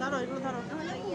দাঁড়ো এগুলো ধরো।